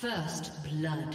First blood.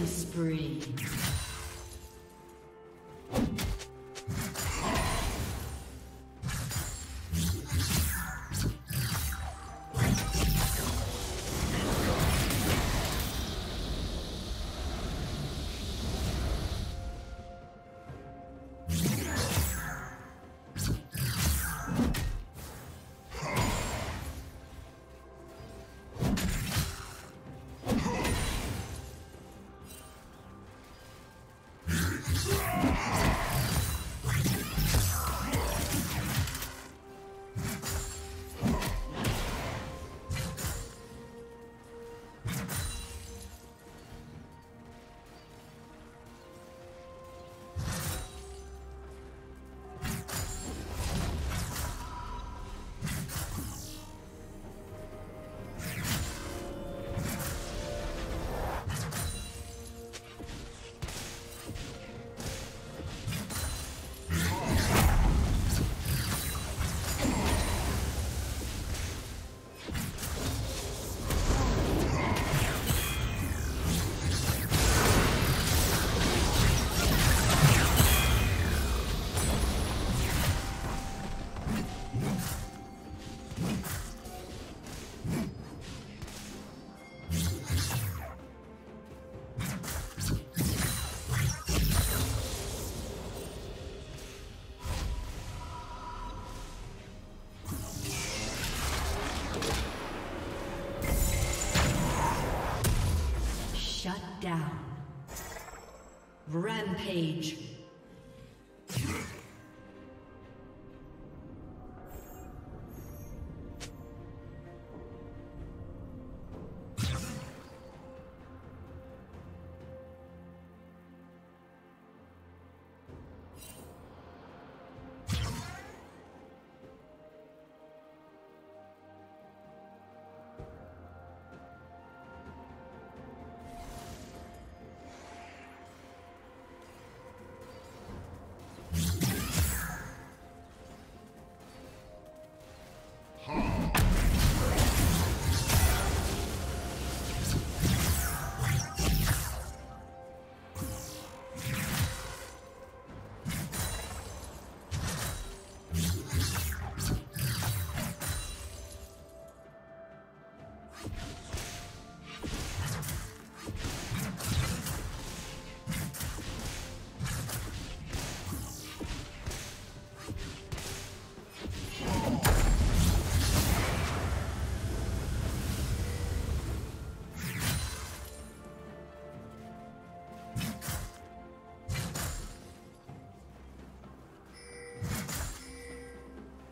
Killing spree. Down. Rampage.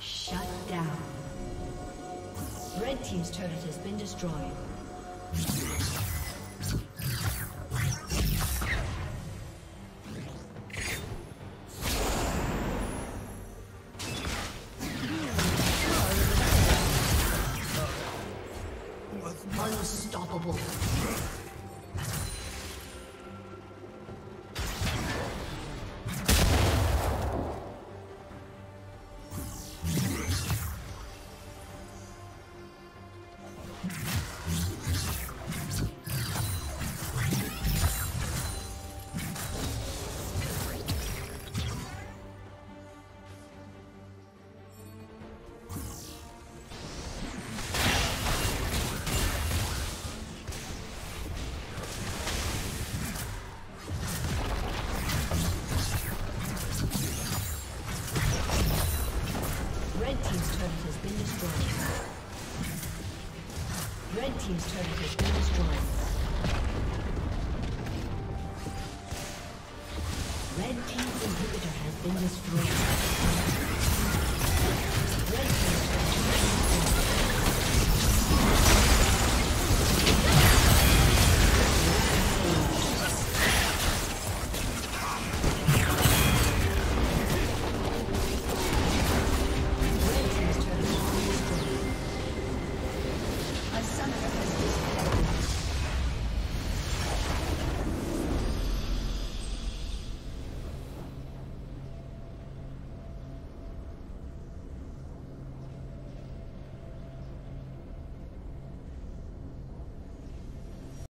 Shut down. Red team's turret has been destroyed. Unstoppable. Team's turret has been destroyed. Red team's inhibitor has been destroyed.